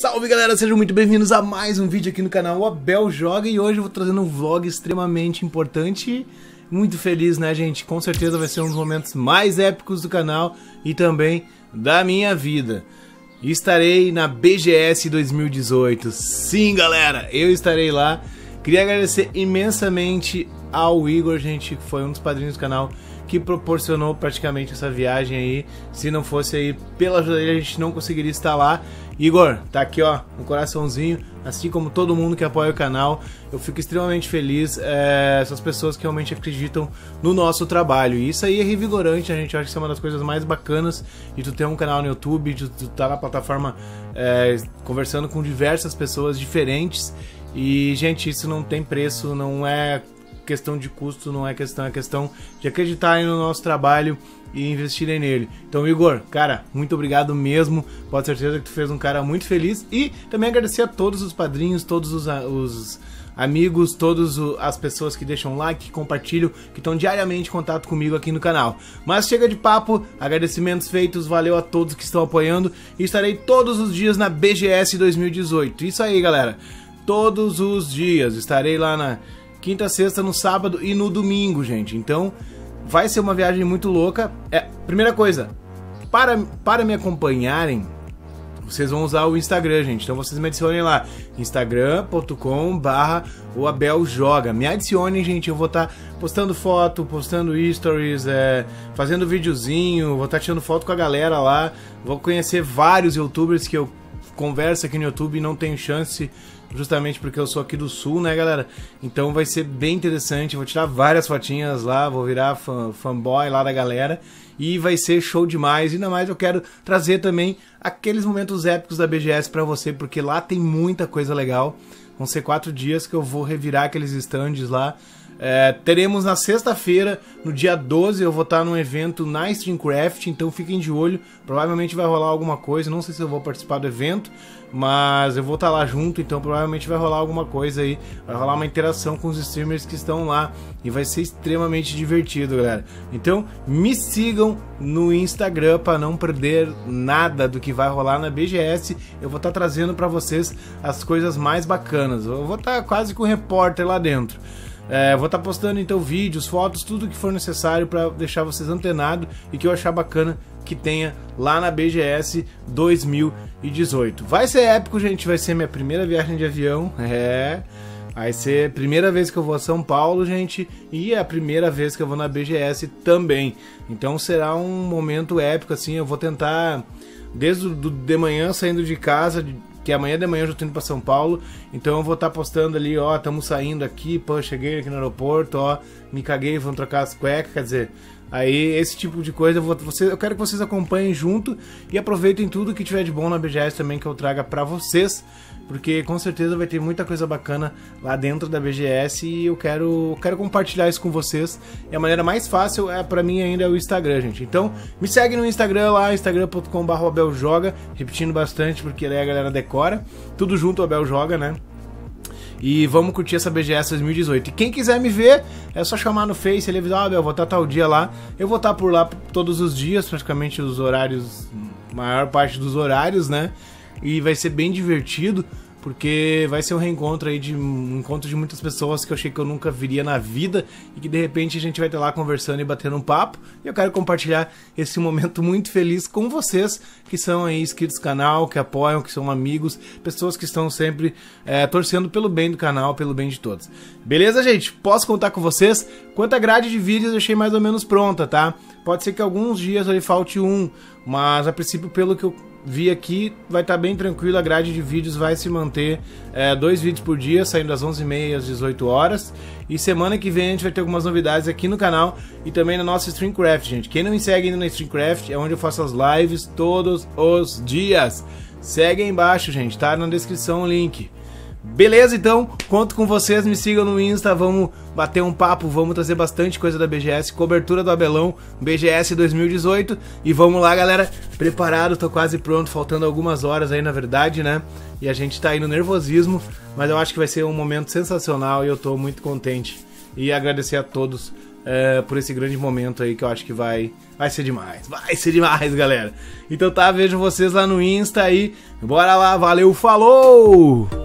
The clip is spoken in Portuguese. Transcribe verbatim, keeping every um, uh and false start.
Salve galera, sejam muito bem-vindos a mais um vídeo aqui no canal O Abel Joga. E hoje eu vou trazendo um vlog extremamente importante. Muito feliz, né gente? Com certeza vai ser um dos momentos mais épicos do canal e também da minha vida. Estarei na B G S dois mil e dezoito. Sim galera, eu estarei lá. Queria agradecer imensamente ao Igor, gente, que foi um dos padrinhos do canal, que proporcionou praticamente essa viagem aí. Se não fosse aí pela ajuda dele, a gente não conseguiria estar lá. Igor, tá aqui ó, um coraçãozinho, assim como todo mundo que apoia o canal. Eu fico extremamente feliz, é, essas pessoas que realmente acreditam no nosso trabalho. E isso aí é revigorante, a gente acha que isso é uma das coisas mais bacanas, de tu ter um canal no YouTube, de tu estar na plataforma é, conversando com diversas pessoas diferentes. E gente, isso não tem preço, não é questão de custo, não é questão, é questão de acreditarem no nosso trabalho e investirem nele. Então, Igor, cara, muito obrigado mesmo. Pode ter certeza que tu fez um cara muito feliz. E também agradecer a todos os padrinhos, todos os, os amigos, todas as pessoas que deixam like, que compartilham, que estão diariamente em contato comigo aqui no canal. Mas chega de papo, agradecimentos feitos, valeu a todos que estão apoiando. E estarei todos os dias na B G S dois mil e dezoito. Isso aí, galera. Todos os dias. Estarei lá na quinta, sexta, no sábado e no domingo, gente. Então, vai ser uma viagem muito louca. É, primeira coisa, para, para me acompanharem, vocês vão usar o Instagram, gente. Então, vocês me adicionem lá, instagram ponto com barra o Abel Joga. Me adicionem, gente. Eu vou estar postando foto, postando stories, é, fazendo videozinho, vou estar tirando foto com a galera lá. Vou conhecer vários youtubers que eu converso aqui no YouTube e não tenho chance, justamente porque eu sou aqui do sul, né galera? Então vai ser bem interessante, vou tirar várias fotinhas lá, vou virar fan, fanboy lá da galera e vai ser show demais. Ainda mais eu quero trazer também aqueles momentos épicos da B G S pra você, porque lá tem muita coisa legal. Vão ser quatro dias que eu vou revirar aqueles stands lá. É, teremos na sexta-feira, no dia doze, eu vou estar num evento na Steamcraft, então fiquem de olho, provavelmente vai rolar alguma coisa, não sei se eu vou participar do evento, mas eu vou estar lá junto, então provavelmente vai rolar alguma coisa aí, vai rolar uma interação com os streamers que estão lá e vai ser extremamente divertido, galera. Então me sigam no Instagram para não perder nada do que vai rolar na B G S, eu vou estar trazendo para vocês as coisas mais bacanas, eu vou estar quase com um repórter lá dentro. É, vou estar postando então vídeos, fotos, tudo que for necessário para deixar vocês antenados e que eu achar bacana que tenha lá na B G S dois mil e dezoito. Vai ser épico, gente, vai ser minha primeira viagem de avião, é... Vai ser a primeira vez que eu vou a São Paulo, gente, e é a primeira vez que eu vou na B G S também. Então será um momento épico, assim, eu vou tentar, desde do, de manhã saindo de casa... De, que amanhã de manhã eu já tô indo pra São Paulo, então eu vou estar postando ali, ó, estamos saindo aqui, pô, cheguei aqui no aeroporto, ó, me caguei, vamos trocar as cuecas, quer dizer, aí esse tipo de coisa, eu, vou, você, eu quero que vocês acompanhem junto e aproveitem tudo que tiver de bom na B G S também que eu traga pra vocês, porque com certeza vai ter muita coisa bacana lá dentro da B G S e eu quero, quero compartilhar isso com vocês. E a maneira mais fácil é, pra mim ainda é o Instagram, gente. Então me segue no Instagram lá, instagram ponto com barra o Abel Joga, repetindo bastante porque aí a galera decora. Tudo junto o Abel Joga, né? E vamos curtir essa B G S dois mil e dezoito. E quem quiser me ver, é só chamar no Face, ele avisa, ah, Abel, vou estar tal dia lá. Eu vou estar por lá todos os dias, praticamente os horários, maior parte dos horários, né? E vai ser bem divertido, porque vai ser um reencontro aí, de, um encontro de muitas pessoas que eu achei que eu nunca viria na vida e que de repente a gente vai estar lá conversando e batendo um papo. E eu quero compartilhar esse momento muito feliz com vocês, que são aí inscritos do canal, que apoiam, que são amigos, pessoas que estão sempre é, torcendo pelo bem do canal, pelo bem de todos. Beleza, gente? Posso contar com vocês? Quanto à grade de vídeos eu achei mais ou menos pronta, tá? Pode ser que alguns dias ali falte um, mas a princípio pelo que eu vi aqui, vai estar bem tranquilo, a grade de vídeos vai se manter é, dois vídeos por dia, saindo às onze e meia às dezoito horas, e semana que vem a gente vai ter algumas novidades aqui no canal e também na nossa Streamcraft, gente. Quem não me segue ainda na Streamcraft é onde eu faço as lives todos os dias, segue aí embaixo, gente, tá na descrição o link. Beleza, então, conto com vocês, me sigam no Insta, vamos bater um papo, vamos trazer bastante coisa da B G S, cobertura do Abelão, B G S dois mil e dezoito, e vamos lá, galera, preparado, tô quase pronto, faltando algumas horas aí, na verdade, né, e a gente tá aí no nervosismo, mas eu acho que vai ser um momento sensacional e eu tô muito contente, e agradecer a todos é, por esse grande momento aí que eu acho que vai, vai ser demais. Vai ser demais, galera. Então tá, vejo vocês lá no Insta aí. Bora lá, valeu, falou!